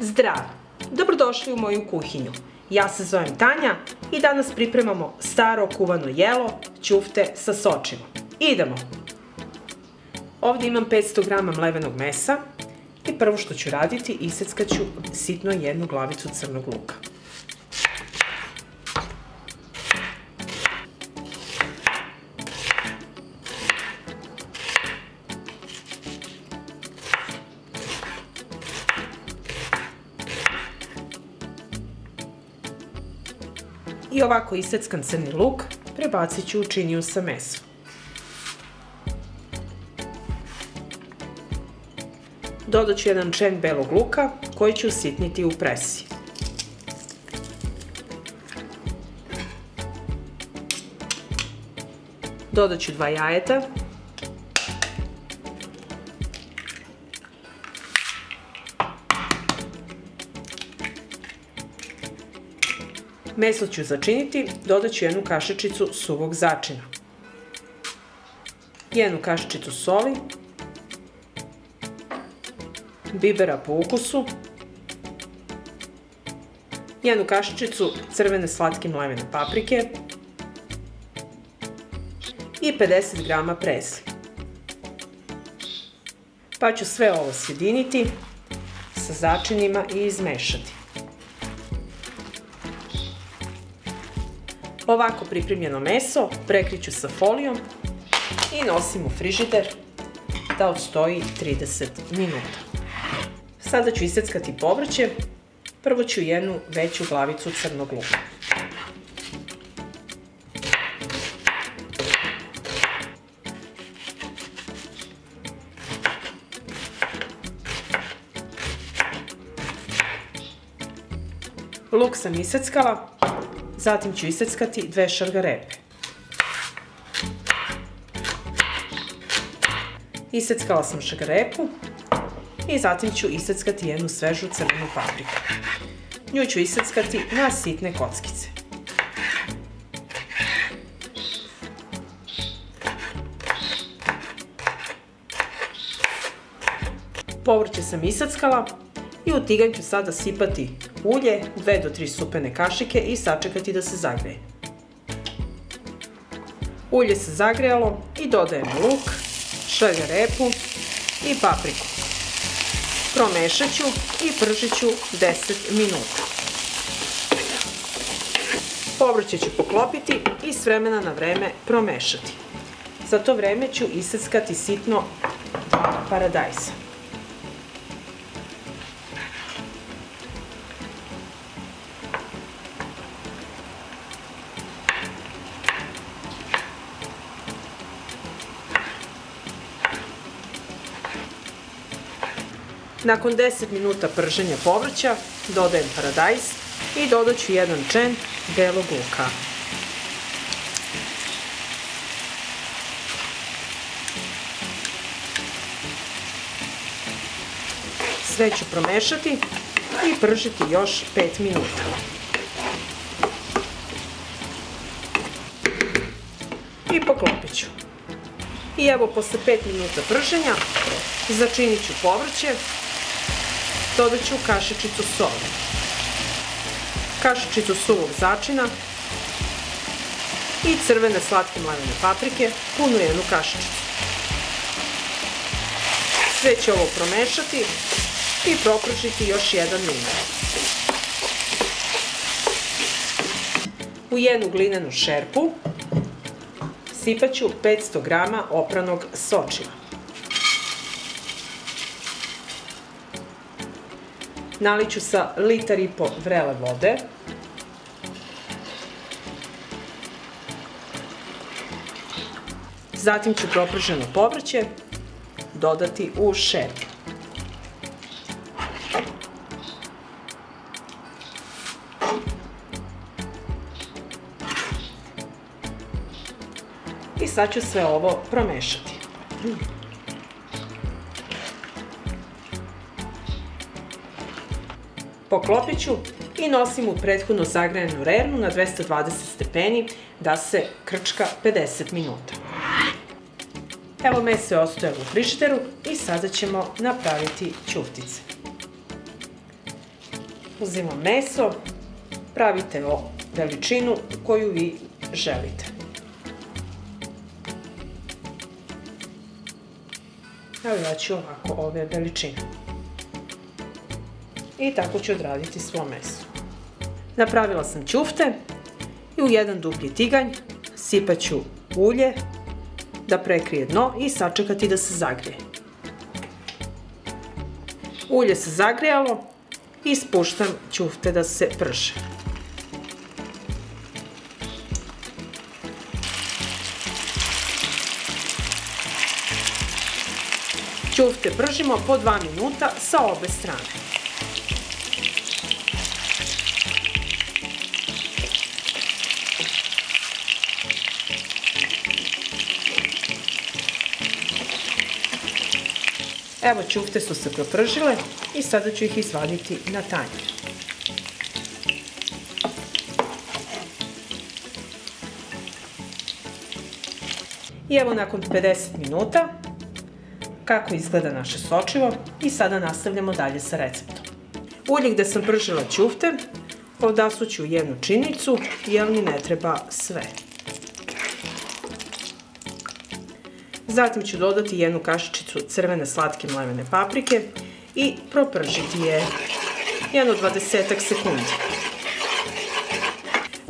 Zdravo! Dobrodošli u moju kuhinju. Ja se zovem Tanja i danas pripremamo staro kuvano jelo, ćufte sa sočivom. Idemo! Ovdje imam 500 g mlevenog mesa i prvo što ću raditi, iseckaću sitno jednu glavicu crnog luka. I ovako iseckan crni luk prebacit ću u činiju sa mesom. Dodat ću jedan čen belog luka koji ću usitniti u presi. Dodat ću 2 jajeta. Meso ću začiniti, dodat ću jednu kašičicu suvog začina, jednu kašičicu soli, bibera po ukusu, jednu kašičicu crvene slatke mlevene paprike i 50 g prezli. Pa ću sve ovo sjediniti sa začinima i izmešati. Ovako pripremljeno meso prekriću sa folijom i nosim u frižider da odstoji 30 minuta. Sada ću iseckati povrće. Prvo ću jednu veću glavicu crnog luka. Luk sam iseckala. Zatim ću iseckati 2 šargarepe. Iseckala sam šargarepu i zatim ću iseckati jednu svežu crvenu papriku. Nju ću iseckati na sitne kockice. Povrće sam iseckala i u tiganj ću sada sipati ulje, 2 do 3 supene kašike i sačekati da se zagreje. Ulje se zagrejalo i dodajemo luk, šargarepu i papriku. Promešat ću i pržit ću 10 minuta. Povrće ću poklopiti i s vremena na vreme promešati. Za to vreme ću iseckati sitno paradajza. Nakon 10 minuta prženja povrća dodajem paradajz i dodat ću jedan čen belog luka. Sve ću promešati i pržiti još 5 minuta. I poklopit ću. I evo, posle 5 minuta prženja začinit ću povrće. Dodat ću kašičicu soli, kašičicu suvog začina i crvene slatke mlevene paprike, punu jednu kašičicu. Sve ću ovo promešati i pokružiti još 1 minut. U jednu glinenu šerpu sipat ću 500 g opranog sočiva. Nalit ću sa 1,5 litara vrele vode. Zatim ću proprženo povrće dodati u šerpu. I sad ću sve ovo promešati. Poklopit ću i nosim u prethodno zagrejanu rernu na 220 stepeni da se krčka 50 minuta. Evo, meso je ostajalo u frižideru i sada ćemo napraviti ćuftice. Uzimam meso, pravite veličinu koju vi želite. Evo ja ću ovako ove veličine. I tako ću odraditi svo meso. Napravila sam ćufte i u jedan duplji tiganj sipat ću ulje da prekrije dno i sačekati da se zagrije. Ulje se zagrijalo i spuštam ćufte da se prže. Ćufte pržimo po 2 minuta sa obe strane. Evo, ćufte su se propržile i sada ću ih izvaditi na tanjir. I evo nakon 50 minuta kako izgleda naše sočivo i sada nastavljamo dalje sa receptom. Ulje gde sam pržila ćufte odasuću ću jednu činicu jer mi ne treba sve. Zatim ću dodati jednu kašičicu crvene slatke mlevene paprike i propržiti je jedno 20-ak sekundi.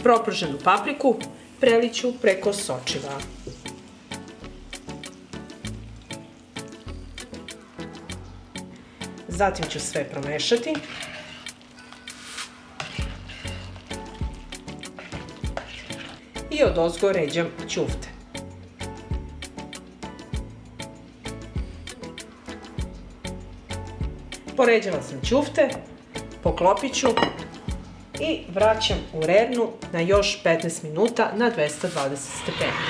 Proprženu papriku preliću preko sočiva. Zatim ću sve promešati. I odozgo ređam ćufte. Poređala sam ćufte, poklopit ću i vraćam u rernu na još 15 minuta na 220 stepeni.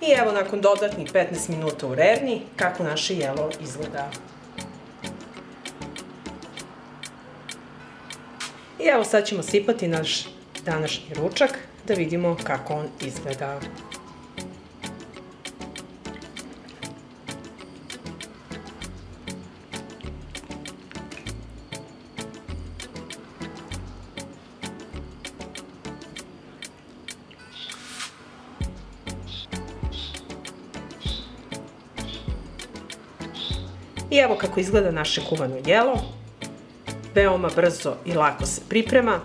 I evo nakon dodatnih 15 minuta u rerni kako naše jelo izgleda. I evo sad ćemo sipati naš današnji ručak da vidimo kako on izgleda. I evo kako izgleda naše kuvano jelo. Veoma brzo i lako se priprema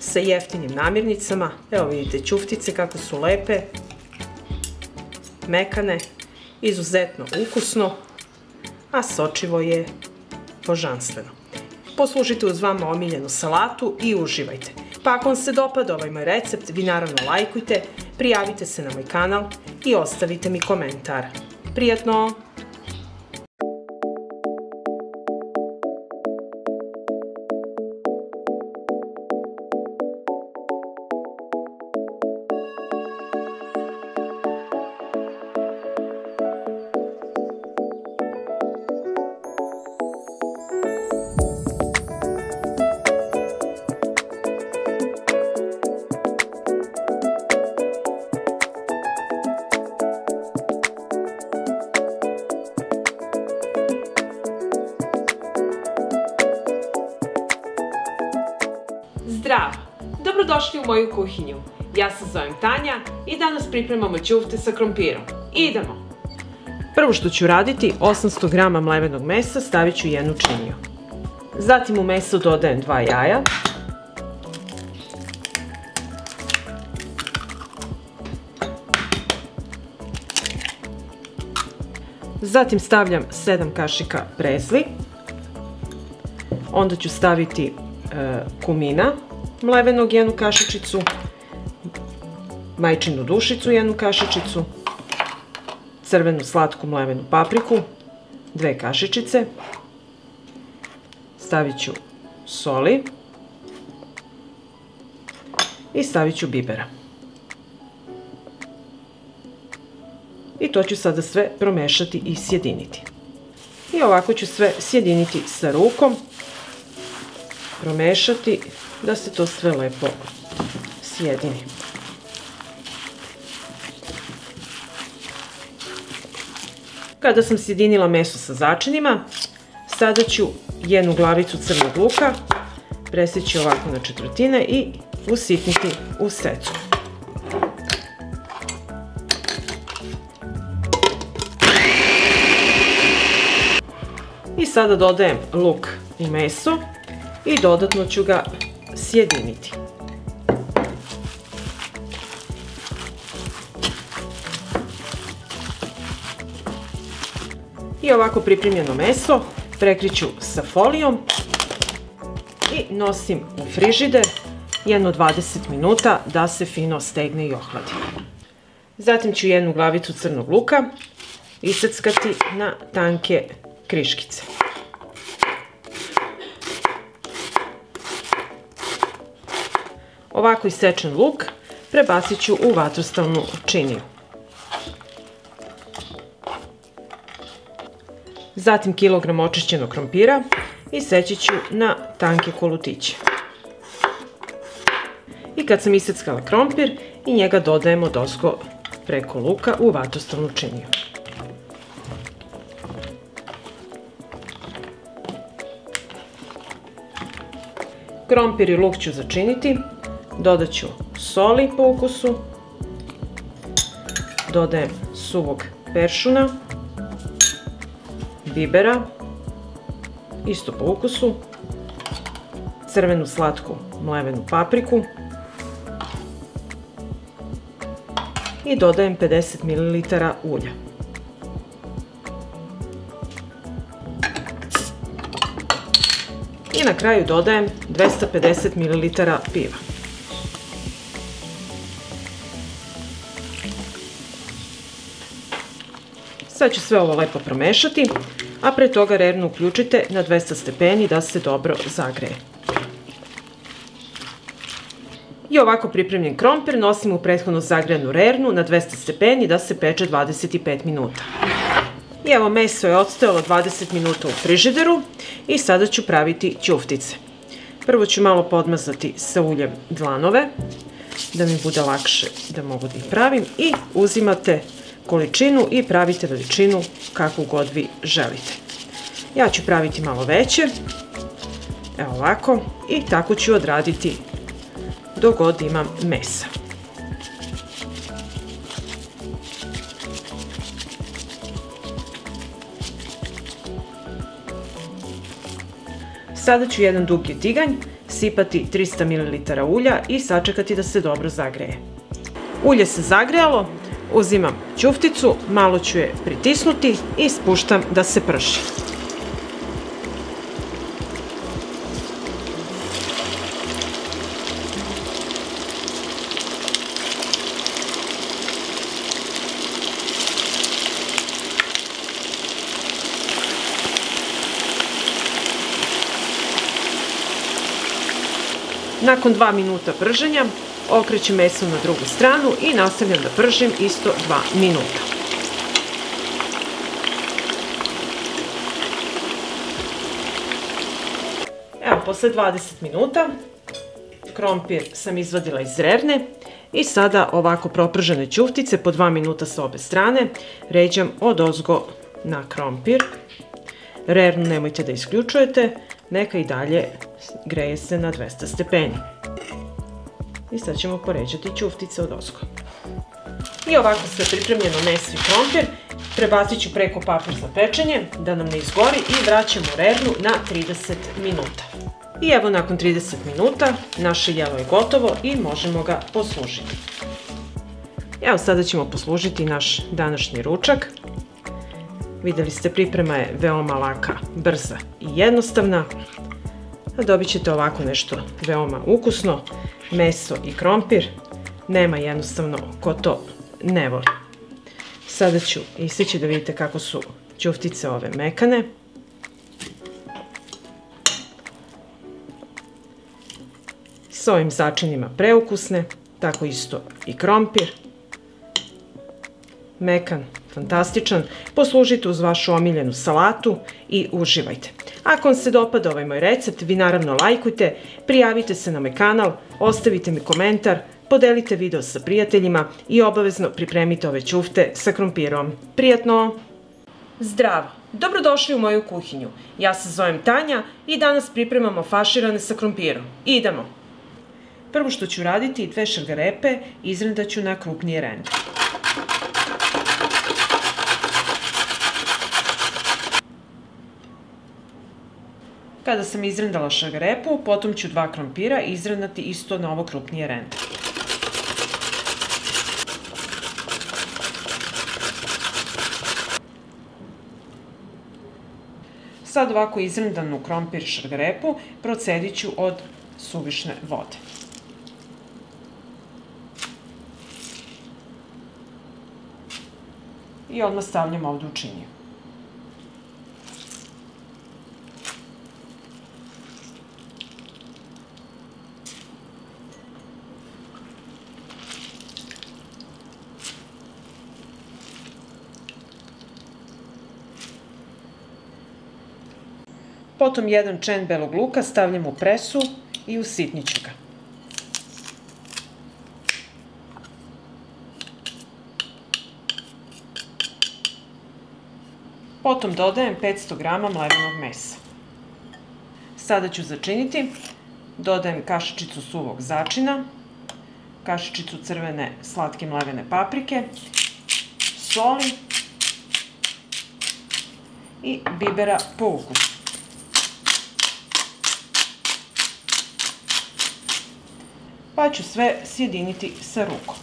sa jeftinim namirnicama. Evo vidite ćuftice kako su lepe, mekane, izuzetno ukusno, a sočivo je božanstveno. Poslužite uz vama omiljenu salatu i uživajte. Pa ako vam se dopada ovaj moj recept, vi naravno lajkujte, prijavite se na moj kanal i ostavite mi komentar. Prijatno! Zdravo! Dobrodošli u moju kuhinju. Ja se zovem Tanja i danas pripremamo ćufte sa krompirom. Idemo! Prvo što ću raditi, 800 g mlevenog mesa stavit ću jednu činiju. Zatim u meso dodajem 2 jaja. Zatim stavljam 7 kašika brezli. Onda ću staviti kumina mlevenog jednu kašičicu, majčinu dušicu jednu kašičicu, crvenu slatku mlevenu papriku 2 kašičice, stavit ću soli i stavit ću bibera. I to ću sada sve promešati i sjediniti. I ovako ću sve sjediniti sa rukom, promešati da se to sve lepo sjedini. Kada sam sjedinila meso sa začinima, sada ću jednu glavicu crnog luka presjeći ovako na četvrtine i usitniti u secu. I sada dodajem luk i meso i dodatno ću ga sjediniti. I ovako pripremljeno meso prekriću sa folijom i nosim u frižider jedno 20 minuta da se fino stegne i ohladi. Zatim ću jednu glavicu crnog luka iseckati na tanke kriškice. Ovako isečen luk prebacit ću u vatrostalnu činiju. Zatim kilogram očišćenog krompira i seći ću na tanke kolutiće. I kad sam iseckala krompir i njega dodajemo dosko preko luka u vatrostalnu činiju. Krompir i luk ću začiniti, dodat ću soli po ukusu, dodajem suvog peršuna, bibera, isto po ukusu, crvenu slatku mlevenu papriku i dodajem 50 ml ulja. I na kraju dodajem 250 ml piva. Sad ću sve ovo lepo promešati, a pre toga rernu uključite na 200 stepeni da se dobro zagreje. I ovako pripremljen krompir nosim u prethodno zagrejanu rernu na 200 stepeni da se peče 25 minuta. I evo, meso je odstajalo 20 minuta u frižideru i sada ću praviti ćuftice. Prvo ću malo podmazati sa uljem dlanove, da mi bude lakše da mogu da ih pravim, i uzimate količinu i pravite veličinu kakvu god vi želite. Ja ću praviti malo veće, evo ovako, i tako ću odraditi dok god imam mesa. Sada ću jedan dublji tiganj sipati 300 ml ulja i sačekati da se dobro zagreje. Ulje se zagrejalo, uzimam ćufticu, malo ću je pritisnuti i spuštam da se prši. Nakon 2 minuta prženja okrećem meso na drugu stranu i nastavljam da pržim isto 2 minuta. Evo, posle 20 minuta krompir sam izvadila iz rerne i sada ovako propržene ćuftice po 2 minuta sa obe strane ređam odozgo na krompir. Rernu nemojte da isključujete, neka i dalje greje se na 200 stepeni. I sad ćemo poređati ćuftice odozgo. I ovako sve pripremljeno meso i krompir prebacit ću preko papir za pečenje da nam ne izgori i vraćam u rernu na 30 minuta. I evo, nakon 30 minuta naše jelo je gotovo i možemo ga poslužiti. Evo, sada ćemo poslužiti naš današnji ručak. Videli ste, priprema je veoma laka, brza i jednostavna. Dobit ćete ovako nešto veoma ukusno, meso i krompir. Nema jednostavno ko to ne voli. Sada ću iseći da vidite kako su ćuftice ove mekane. S ovim začinima preukusne, tako isto i krompir. Mekan, fantastičan, poslužite uz vašu omiljenu salatu i uživajte. Ako vam se dopada ovaj moj recept, vi naravno lajkujte, prijavite se na moj kanal, ostavite mi komentar, podelite video sa prijateljima i obavezno pripremite ove ćufte sa krompirom. Prijatno! Zdravo! Dobrodošli u moju kuhinju. Ja se zovem Tanja i danas pripremamo faširane sa krompirom. Idemo! Prvo što ću raditi, dve šargarepe izrendaću na krupnije rende. Kada sam izrendala šargarepu, potom ću dva krompira izrendati isto na ovo krupnije rende. Sad ovako izrendanu krompir šargarepu procedit ću od suvišne vode. I odmah stavljam ovde u činiju. Potom jedan čen belog luka stavljam u presu i usitnit ću ga. Potom dodajem 500 g mlevenog mesa. Sada ću začiniti. Dodajem kašičicu suvog začina, kašičicu crvene slatke mlevene paprike, soli i bibera po ukusu. Pa ću sve sjediniti sa rukom.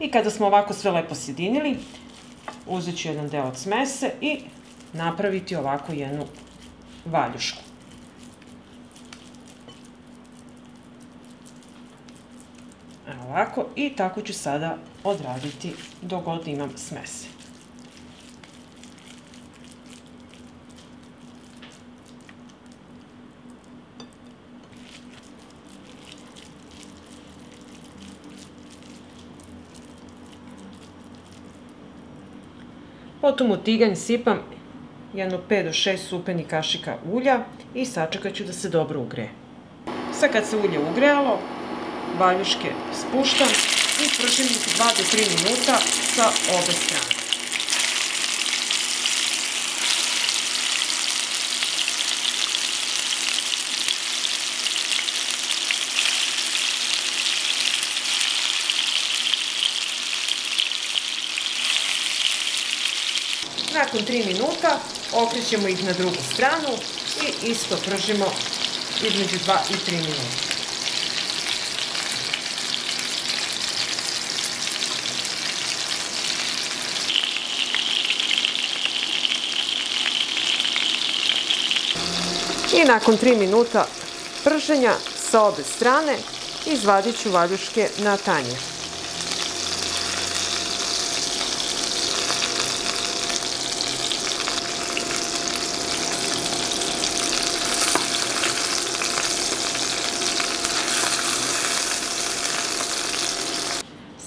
I kada smo ovako sve lepo sjedinili, uzet ću jedan deo od smesa i napraviti ovako jednu valjušku. Ovako, i tako ću sada odraditi dok god imam smese. Potom u tiganj sipam jedno 5 do 6 supenih kašika ulja i sačekat ću da se dobro ugreje. Sad kad se ulje ugrejalo, valjuške spuštam i pržim ih 2 do 3 minuta sa obe strane. Nakon 3 minuta okrećemo ih na drugu stranu i isto pržimo između 2 i 3 minuta. I nakon 3 minuta prženja sa obe strane izvadit ću valjuške na tanjir.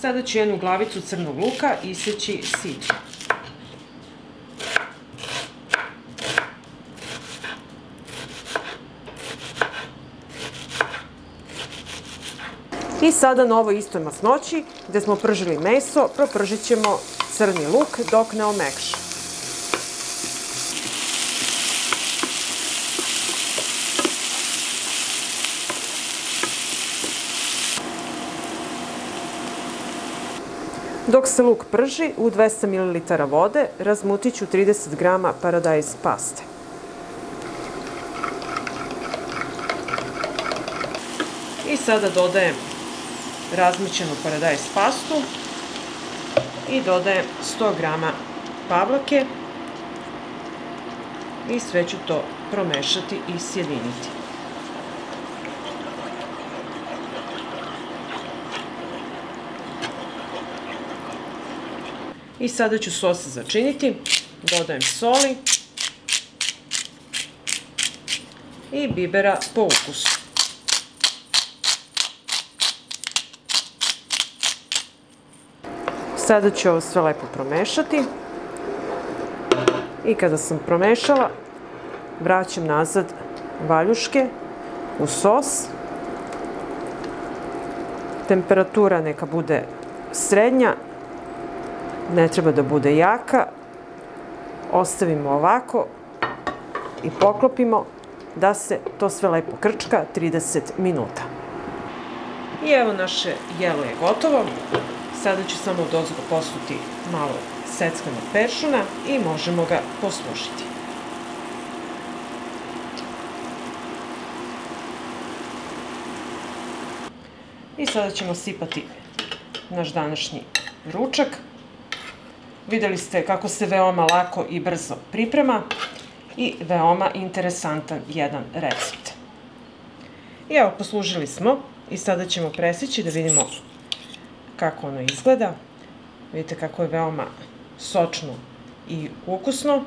Sada ću jednu glavicu crnog luka iseći sićom. I sada na ovoj istoj masnoći gde smo pržili meso, propržit ćemo crni luk dok ne omekša. Dok se luk prži, u 200 ml vode razmutit ću 30 g paradajz paste. I sada dodajem razmičenu paradajz pastu i dodajem 100 g pavlake i sve ću to promešati i sjediniti. I sada ću sos začiniti, dodajem soli i bibera po ukusu. Sada ću ovo sve lepo promešati i kada sam promešala, vraćam nazad valjuške u sos. Temperatura neka bude srednja, ne treba da bude jaka. Ostavimo ovako i poklopimo da se to sve lepo krčka 30 minuta. I evo, naše jelo je gotovo. Sada ću samo odozgo posuti malo seckanog peršuna i možemo ga poslušiti. I sada ćemo sipati naš današnji ručak. Videli ste kako se veoma lako i brzo priprema i veoma interesantan jedan recept. I evo, poslužili smo i sada ćemo presjeći da vidimo kako ono izgleda. Vidite kako je veoma sočno i ukusno.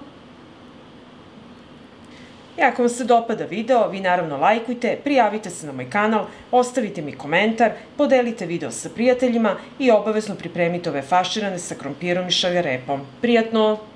I ako vam se dopada video, vi naravno lajkujte, prijavite se na moj kanal, ostavite mi komentar, podelite video sa prijateljima i obavezno pripremite ove faširane sa krompirom i šaljarepom. Prijatno!